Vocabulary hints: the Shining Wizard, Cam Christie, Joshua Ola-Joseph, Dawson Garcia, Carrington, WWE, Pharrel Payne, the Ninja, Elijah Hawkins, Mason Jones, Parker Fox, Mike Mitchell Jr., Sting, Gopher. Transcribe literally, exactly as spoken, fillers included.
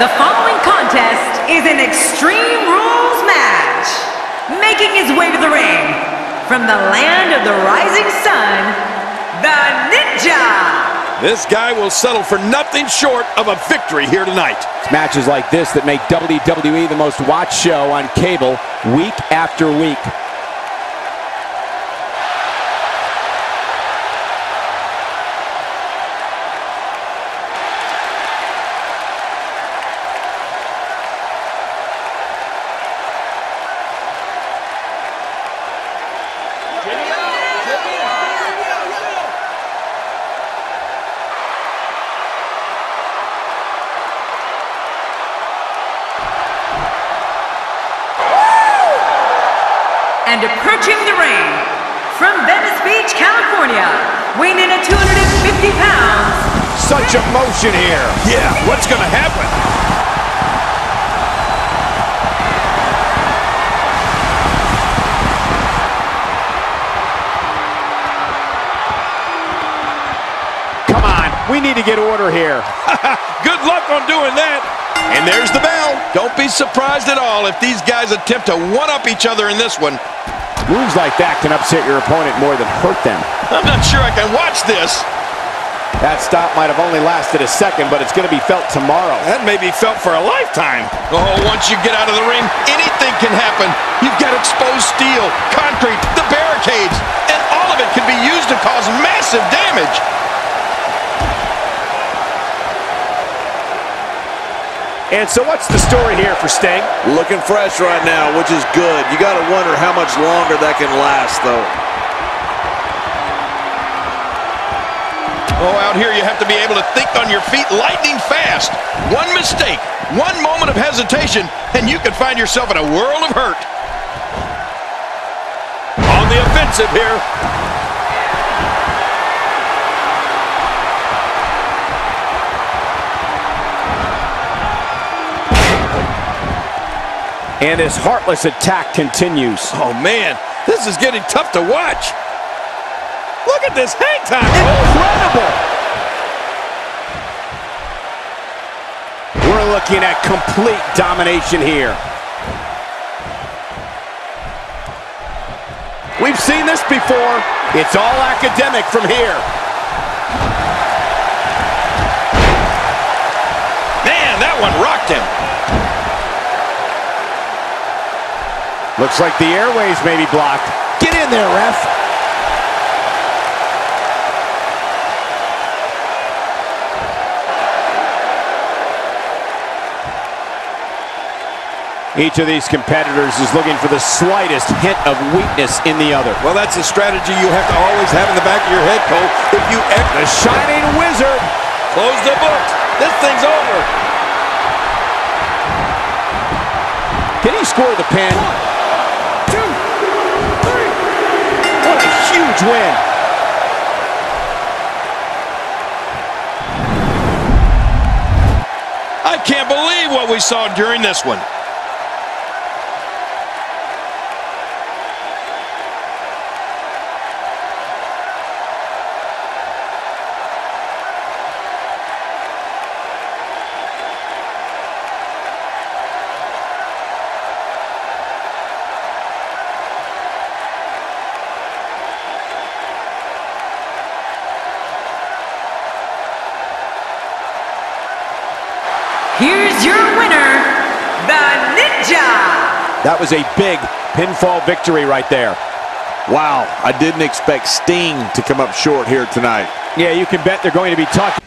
The following contest is an Extreme Rules match. Making his way to the ring, from the land of the rising sun, the Ninja! This guy will settle for nothing short of a victory here tonight. It's matches like this that make W W E the most watched show on cable week after week. And approaching the ring, from Venice Beach, California, weighing in at two hundred fifty pounds. Such emotion here. Yeah, what's going to happen? Come on, we need to get order here. Good luck on doing that. And there's the bell. Don't be surprised at all if these guys attempt to one-up each other in this one. Moves like that can upset your opponent more than hurt them. I'm not sure I can watch this. That stop might have only lasted a second, but it's going to be felt tomorrow. That may be felt for a lifetime. Oh, once you get out of the ring, anything can happen. You've got exposed steel, concrete, the barricades, and all of it can be used to cause massive damage. And so what's the story here for Sting? Looking fresh right now, which is good. You gotta wonder how much longer that can last, though. Oh, out here you have to be able to think on your feet lightning fast. One mistake, one moment of hesitation, and you could find yourself in a world of hurt. On the offensive here. And his heartless attack continues. Oh, man, this is getting tough to watch. Look at this hang time. Incredible. We're looking at complete domination here. We've seen this before. It's all academic from here. Man, that one rocked him. Looks like the airways may be blocked. Get in there, ref. Each of these competitors is looking for the slightest hint of weakness in the other. Well, that's a strategy you have to always have in the back of your head, Cole. If you ever... The Shining Wizard. Close the books. This thing's over. Can he score the pin? Huge win. I can't believe what we saw during this one. Here's your winner, the Ninja! That was a big pinfall victory right there. Wow, I didn't expect Sting to come up short here tonight. Yeah, you can bet they're going to be talking.